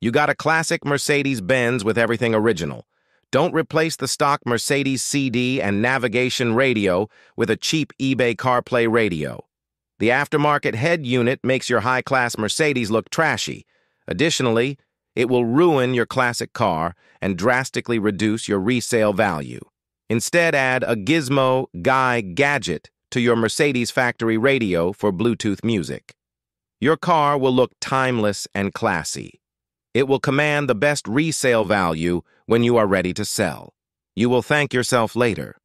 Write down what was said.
You got a classic Mercedes-Benz with everything original. Don't replace the stock Mercedes CD and navigation radio with a cheap eBay CarPlay radio. The aftermarket head unit makes your high-class Mercedes look trashy. Additionally, it will ruin your classic car and drastically reduce your resale value. Instead, add a Gizmo Guy Gadget to your Mercedes factory radio for Bluetooth music. Your car will look timeless and classy. It will command the best resale value when you are ready to sell. You will thank yourself later.